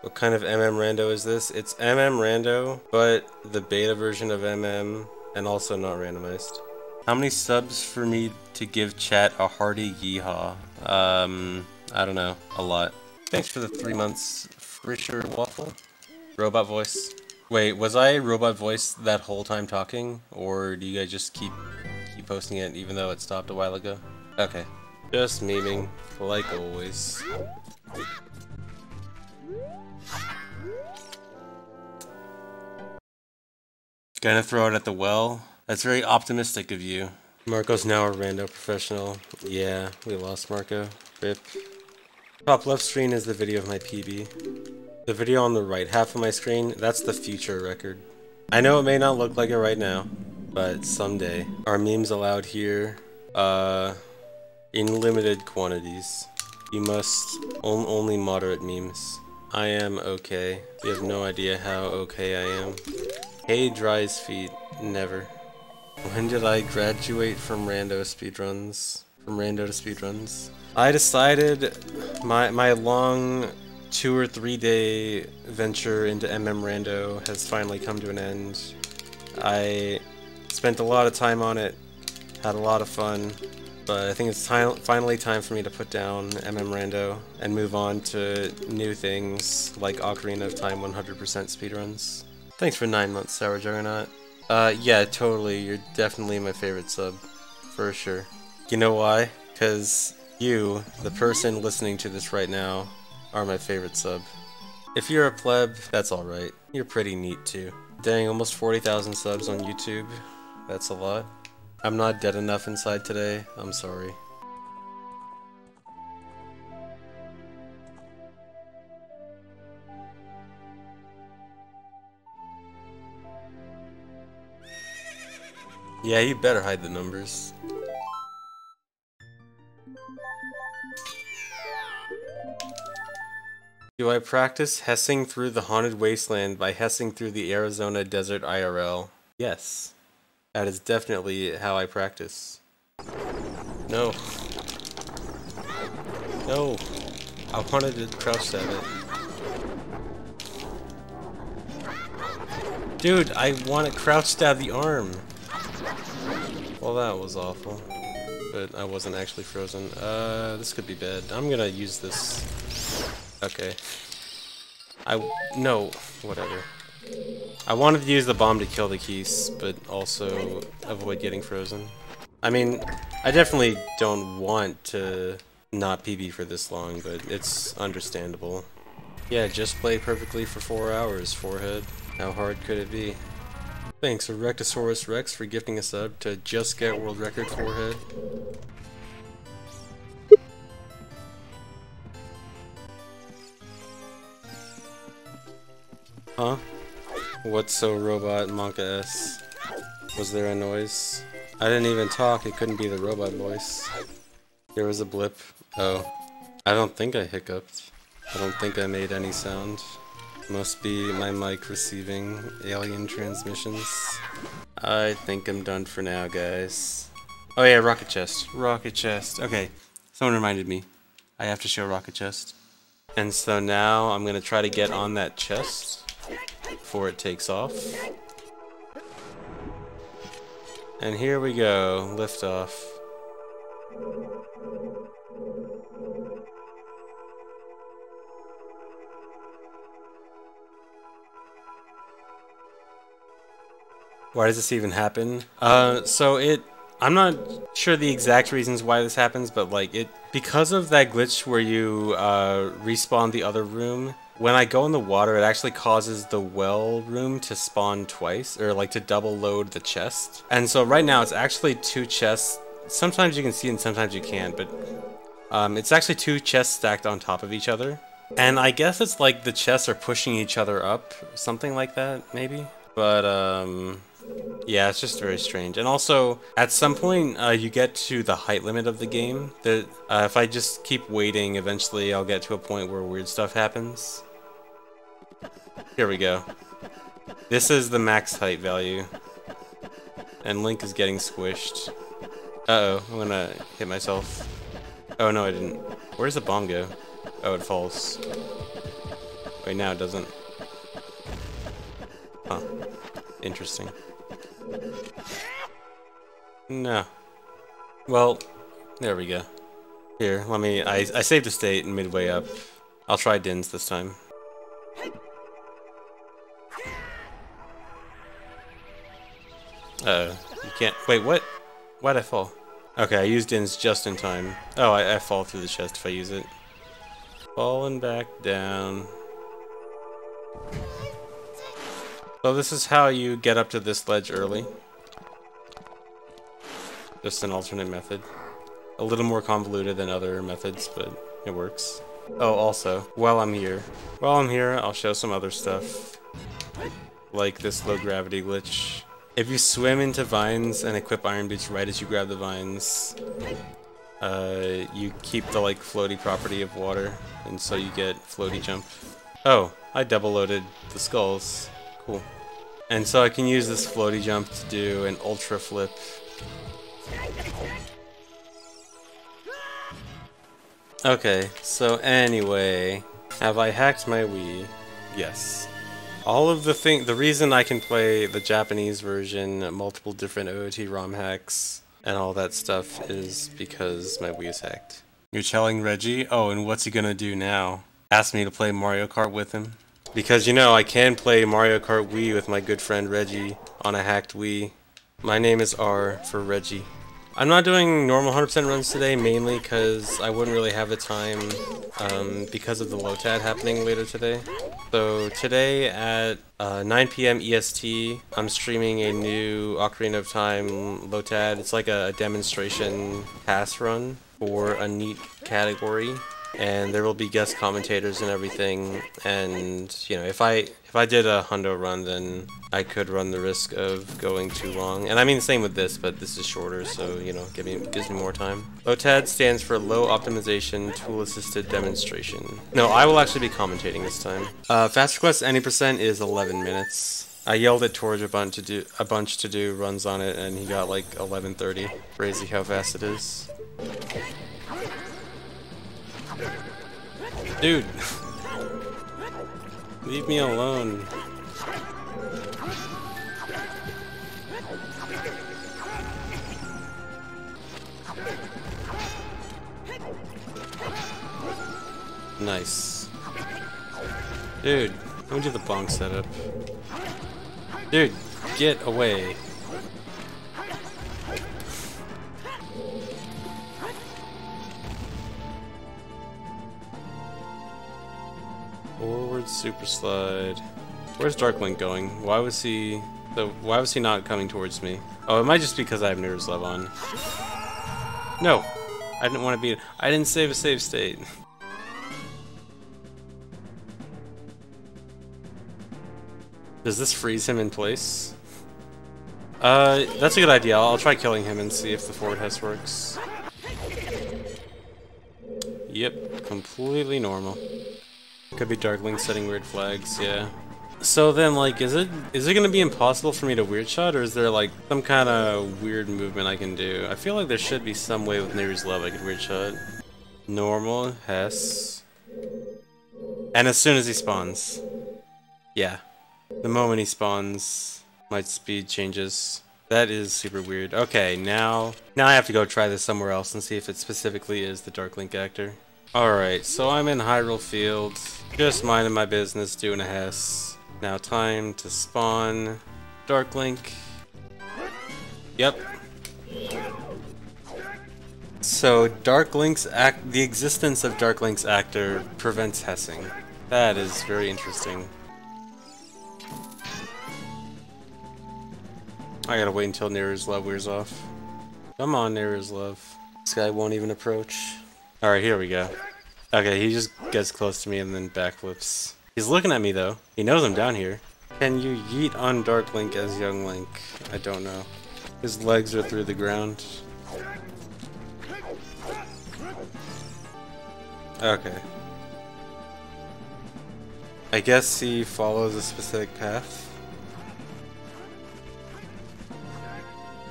What kind of MM rando is this? It's MM rando, but the beta version of MM, and also not randomized. How many subs for me to give chat a hearty yeehaw? I don't know, a lot. Thanks for the 3 months, Frischer Waffle. Robot voice. Wait, was I robot voice that whole time talking, or do you guys just keep posting it even though it stopped a while ago? Okay, just memeing like always. Gonna throw it at the well? That's very optimistic of you. Marco's now a rando professional. Yeah, we lost Marco. RIP. Top left screen is the video of my PB. The video on the right half of my screen, that's the future record. I know it may not look like it right now, but someday. Are memes allowed here? In limited quantities. You must only moderate memes. I am okay. You have no idea how okay I am. Hey, dries feet. Never. When did I graduate from rando speedruns? From rando to speedruns? I decided my long 2 or 3 day venture into MM rando has finally come to an end. I spent a lot of time on it, had a lot of fun, but I think it's finally time for me to put down MM rando and move on to new things like Ocarina of Time 100% speedruns. Thanks for 9 months, Sour Juggernaut. Yeah, totally. You're definitely my favorite sub. For sure. You know why? Because you, the person listening to this right now, are my favorite sub. If you're a pleb, that's alright. You're pretty neat too. Dang, almost 40,000 subs on YouTube. That's a lot. I'm not dead enough inside today. I'm sorry. Yeah, you better hide the numbers. Do I practice hessing through the haunted wasteland by hessing through the Arizona desert IRL? Yes. That is definitely how I practice. No. No. I wanted to crouch at it. Dude, I want to crouch stab the arm. Well, that was awful, but I wasn't actually frozen. This could be bad. I'm gonna use this. Okay. No, whatever. I wanted to use the bomb to kill the keys, but also avoid getting frozen. I mean, I definitely don't want to not PB for this long, but it's understandable. Yeah, just play perfectly for 4 hours, forehead. How hard could it be? Thanks, Erectosaurus Rex, for gifting a sub to Just Get World Record Forehead. Huh? What's so robot Monka-esque? Was there a noise? I didn't even talk, it couldn't be the robot voice. There was a blip. Oh. I don't think I hiccuped. I don't think I made any sound. Must be my mic receiving alien transmissions. I think I'm done for now, guys. Oh yeah, rocket chest. Rocket chest. Okay, someone reminded me. I have to show rocket chest. And so now I'm gonna try to get on that chest before it takes off. And here we go, lift off. Why does this even happen? I'm not sure the exact reasons why this happens, but like because of that glitch where you respawn the other room, when I go in the water, it actually causes the well room to spawn twice, or like to double load the chest. And so right now it's actually 2 chests. Sometimes you can see and sometimes you can't, but it's actually 2 chests stacked on top of each other. And I guess it's like the chests are pushing each other up, something like that, maybe? But yeah, it's just very strange. And also, at some point, you get to the height limit of the game. If I just keep waiting, eventually I'll get to a point where weird stuff happens. Here we go. This is the max height value. And Link is getting squished. Uh-oh, I'm gonna hit myself. Oh no, I didn't. Where does the bomb go? Oh, it falls. right now it doesn't. Huh. Interesting. No. Well, there we go. Here, let me... I saved a state midway up. I'll try Dins this time. Uh-oh. You can't... Wait, what? Why'd I fall? Okay, I used Dins just in time. Oh, I fall through the chest if I use it. Falling back down. So this is how you get up to this ledge early. Just an alternate method. A little more convoluted than other methods, but it works. Oh, also, while I'm here, I'll show some other stuff. Like this low gravity glitch. If you swim into vines and equip Iron Boots right as you grab the vines, you keep the, like, floaty property of water, and so you get floaty jump. Oh, I double-loaded the skulls. Cool. And so I can use this floaty jump to do an ultra flip. Okay, so anyway, have I hacked my Wii? Yes. All of the reason I can play the Japanese version, multiple different OOT ROM hacks, and all that stuff is because my Wii is hacked. You're telling Reggie? Oh, and what's he gonna do now? Ask me to play Mario Kart with him? Because, you know, I can play Mario Kart Wii with my good friend Reggie on a hacked Wii. My name is R for Reggie. I'm not doing normal 100% runs today, mainly because I wouldn't really have the time because of the LOTAD happening later today. So today at 9 PM EST, I'm streaming a new Ocarina of Time LOTAD. It's like a demonstration pass run for a neat category, and there will be guest commentators and everything. And you know, if I did a hundo run, then I could run the risk of going too long. And I mean, same with this, but this is shorter, so you know, gives me more time. LOTAD stands for Low Optimization Tool Assisted Demonstration. No, I will actually be commentating this time. Fast request any percent is 11 minutes. I yelled at Torjabunt to do a bunch to do runs on it, and he got like 11:30. Crazy how fast it is, dude. Leave me alone. Nice. Dude, let me do the bonk setup. Dude, get away. Forward super slide. Where's Dark Link going? Why was he not coming towards me? Oh, it might just be because I have Nayru's Love on. No! I didn't want to be... I didn't save a save state. Does this freeze him in place? That's a good idea. I'll try killing him and see if the forward Hess works. Yep, completely normal. Could be Dark Link setting weird flags, yeah. So then, like, is it gonna be impossible for me to weird shot, or is there like some kind of weird movement I can do? I feel like there should be some way with Nayru's Love I could weird shot. Normal Hess, and as soon as he spawns, yeah, the moment he spawns, my speed changes. That is super weird. Okay, now I have to go try this somewhere else and see if it specifically is the Dark Link actor. Alright, so I'm in Hyrule Field, just minding my business, doing a Hess. Now time to spawn Dark Link. Yep. So Dark Link's the existence of Dark Link's actor prevents Hessing. That is very interesting. I gotta wait until Nayru's Love wears off. Come on, Nayru's Love. This guy won't even approach. Alright, here we go. Okay, he just gets close to me and then backflips. He's looking at me though. He knows I'm down here. Can you yeet on Dark Link as Young Link? I don't know. His legs are through the ground. Okay. I guess he follows a specific path.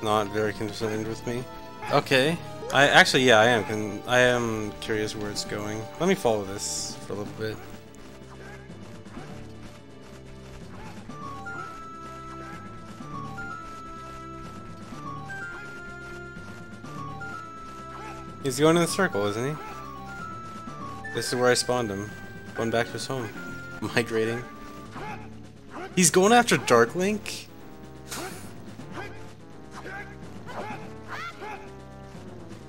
Not very concerned with me. Okay. I am curious where it's going. Let me follow this for a little bit. He's going in a circle, isn't he? This is where I spawned him. Going back to his home. Migrating. He's going after Dark Link?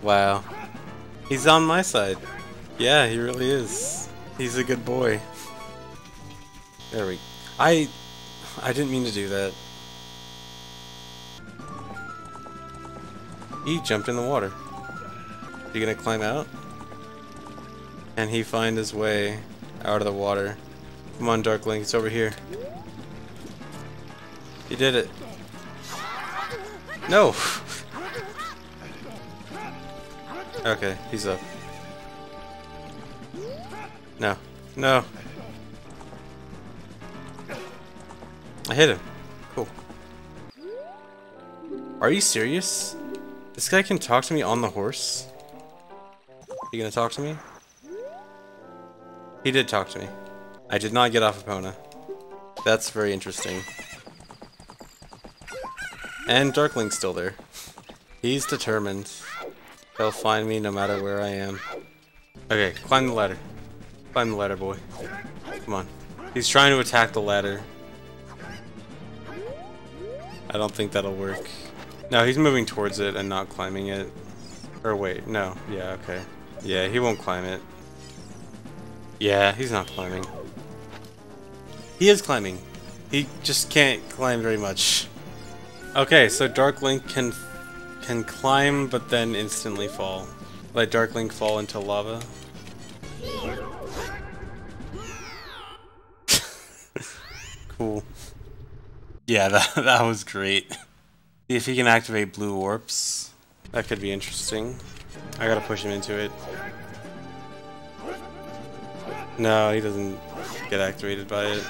Wow. He's on my side. Yeah, he really is. He's a good boy. There we go. I didn't mean to do that. He jumped in the water. You gonna climb out? Can he find his way out of the water? Come on, Dark Link, it's over here. He did it. No! Okay, he's up. No. No. I hit him. Cool. Are you serious? This guy can talk to me on the horse? You gonna talk to me? He did talk to me. I did not get off Epona. That's very interesting. And Dark Link's still there. He's determined. He'll find me no matter where I am. Okay, climb the ladder. Climb the ladder, boy. Come on. He's trying to attack the ladder. I don't think that'll work. No, he's moving towards it and not climbing it. Or wait, no. Yeah, okay. Yeah, he won't climb it. Yeah, he's not climbing. He is climbing. He just can't climb very much. Okay, so Dark Link can climb, but then instantly fall. Let Dark Link fall into lava. Cool. Yeah, that was great. See if he can activate blue warps. That could be interesting. I gotta push him into it. No, he doesn't get activated by it.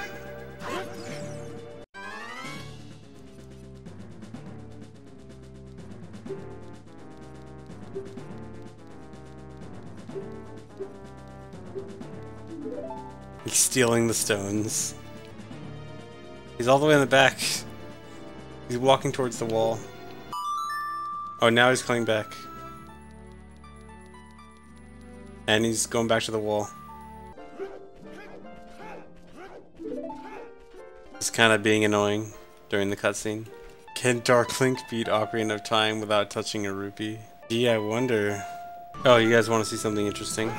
He's stealing the stones. He's all the way in the back. He's walking towards the wall. Oh, now he's coming back. And he's going back to the wall. He's kind of being annoying during the cutscene. Can Dark Link beat Ocarina of Time without touching a rupee? Gee, I wonder. Oh, you guys want to see something interesting?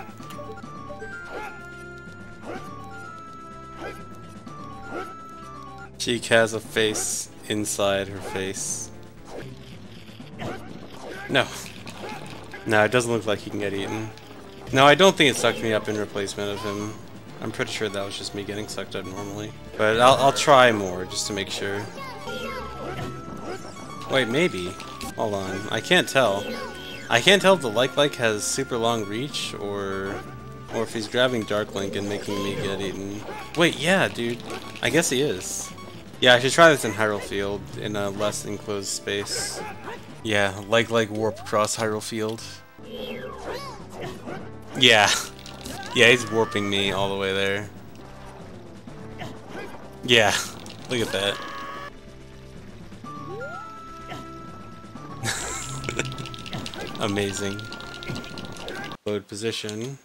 Sheik has a face inside her face. No. No, it doesn't look like he can get eaten. No, I don't think it sucked me up in replacement of him. I'm pretty sure that was just me getting sucked up normally. But I'll try more just to make sure. Wait, maybe. Hold on. I can't tell. I can't tell if the like has super long reach or if he's grabbing Dark Link and making me get eaten. Wait, yeah, dude. I guess he is. Yeah, I should try this in Hyrule Field, in a less enclosed space. Yeah, like warp across Hyrule Field. Yeah. Yeah, he's warping me all the way there. Yeah, look at that. Amazing. Load position.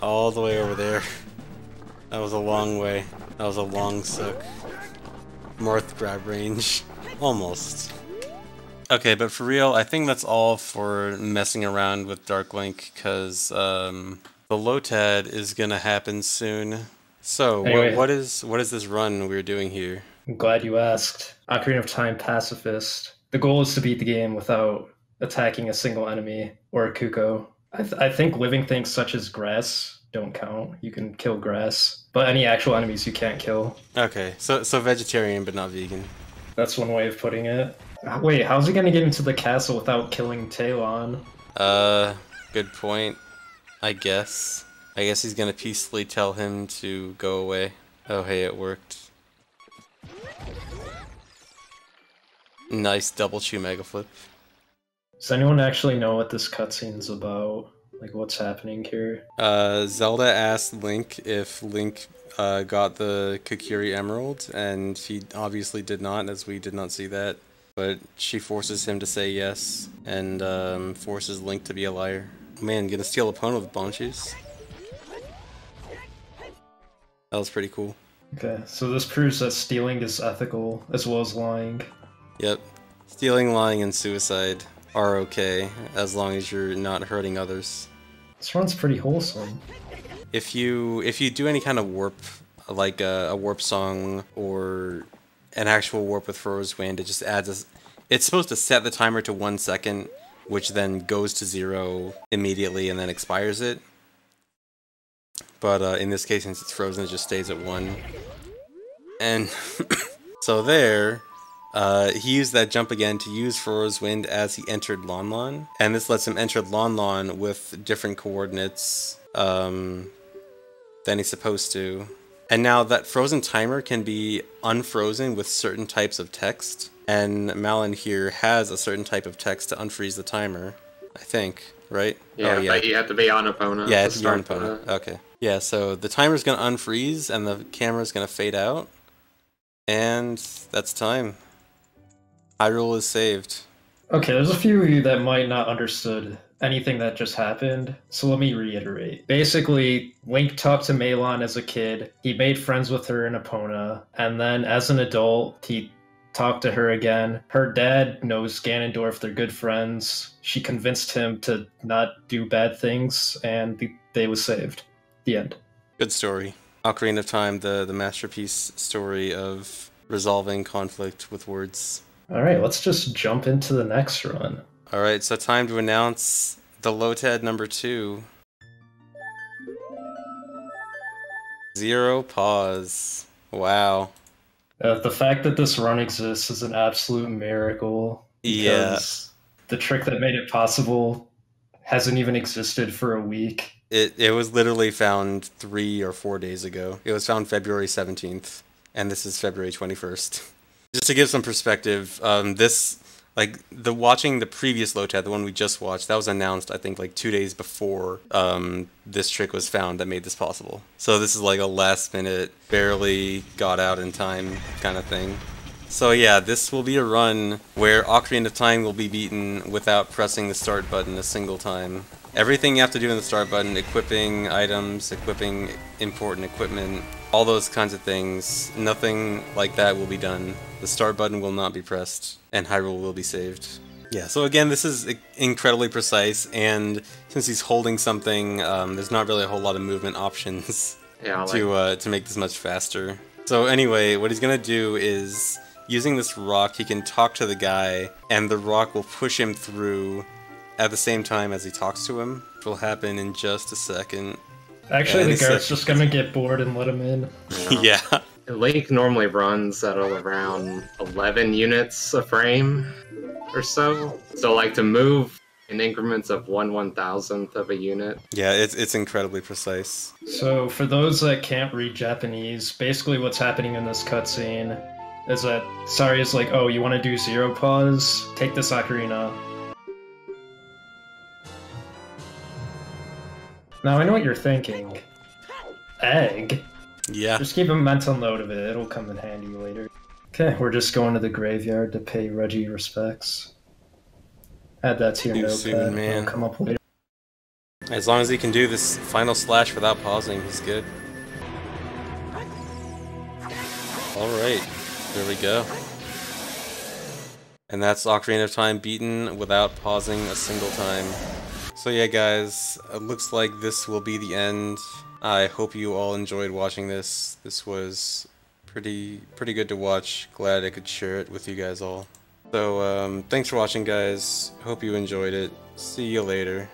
All the way over there. That was a long way. That was a long sook. Marth grab range. Almost. Okay, but for real, I think that's all for messing around with Dark Link, because the LOTAD is gonna happen soon. So anyway, what is this run we're doing here? I'm glad you asked. Ocarina of Time pacifist. The goal is to beat the game without attacking a single enemy or a Kuko. I think living things such as grass don't count. You can kill grass, but any actual enemies you can't kill. Okay, so vegetarian but not vegan. That's one way of putting it. Wait, how's he gonna get into the castle without killing Talon? Good point. I guess he's gonna peacefully tell him to go away. Oh hey, it worked. Nice double chew mega flip. Does anyone actually know what this cutscene's about? Like, what's happening here? Zelda asked Link if Link got the Kokiri Emerald, and he obviously did not, as we did not see that. But she forces him to say yes, and forces Link to be a liar. Man, gonna steal a pony with Bonchis. That was pretty cool. Okay, so this proves that stealing is ethical, as well as lying. Yep. Stealing, lying, and suicide are okay, as long as you're not hurting others. This run's pretty wholesome. If you do any kind of warp, like a warp song, or an actual warp with Farore's Wind, it just adds a... It's supposed to set the timer to 1 second, which then goes to 0 immediately and then expires it. But in this case, since it's frozen, it just stays at 1. And so there, he used that jump again to use Farore's Wind as he entered Lon Lon. And this lets him enter Lon Lon with different coordinates than he's supposed to. And now that frozen timer can be unfrozen with certain types of text. And Malon here has a certain type of text to unfreeze the timer, I think, right? Yeah, oh, yeah. But you have to be on Epona. Yeah, it's on Epona. Okay. Yeah, so the timer's going to unfreeze and the camera's going to fade out. And that's time. Hyrule is saved. Okay, there's a few of you that might not understood anything that just happened, so let me reiterate. Basically, Link talked to Malon as a kid, he made friends with her in Epona, and then as an adult, he talked to her again. Her dad knows Ganondorf, they're good friends. She convinced him to not do bad things, and they was saved. The end. Good story. Ocarina of Time, the masterpiece story of resolving conflict with words. Alright, let's just jump into the next run. Alright, so time to announce the LOTAD number 2. Zero pause. Wow. The fact that this run exists is an absolute miracle. Yeah. The trick that made it possible hasn't even existed for a week. It was literally found 3 or 4 days ago. It was found February 17th, and this is February 21st. Just to give some perspective, this, like, watching the previous LOTAD, the one we just watched, that was announced, I think, like 2 days before this trick was found that made this possible. So this is like a last-minute, barely got out in time kind of thing. So yeah, this will be a run where Ocarina of Time will be beaten without pressing the start button a single time. Everything you have to do in the start button, equipping items, equipping important equipment, all those kinds of things, nothing like that will be done. The start button will not be pressed, and Hyrule will be saved. Yeah, so again, this is incredibly precise, and since he's holding something, there's not really a whole lot of movement options to make this much faster. So anyway, what he's gonna do is, using this rock, he can talk to the guy, and the rock will push him through at the same time as he talks to him, which will happen in just a second. Actually, the guard's just gonna get bored and let him in. Yeah. Yeah. Link normally runs at around 11 units a frame or so. So, like, to move in increments of 1/1000th of a unit. Yeah, it's incredibly precise. So, for those that can't read Japanese, basically what's happening in this cutscene is that Saria's like, oh, you want to do zero pause? Take this ocarina. Now, I know what you're thinking. Egg? Yeah. Just keep a mental note of it, it'll come in handy later. Okay, we're just going to the graveyard to pay Reggie respects. Add that to your notepad, it'll come up later. As long as he can do this final slash without pausing, he's good. Alright, there we go. And that's Ocarina of Time beaten without pausing a single time. So yeah, guys, it looks like this will be the end. I hope you all enjoyed watching this. This was pretty good to watch. Glad I could share it with you guys all. So thanks for watching, guys. Hope you enjoyed it. See you later.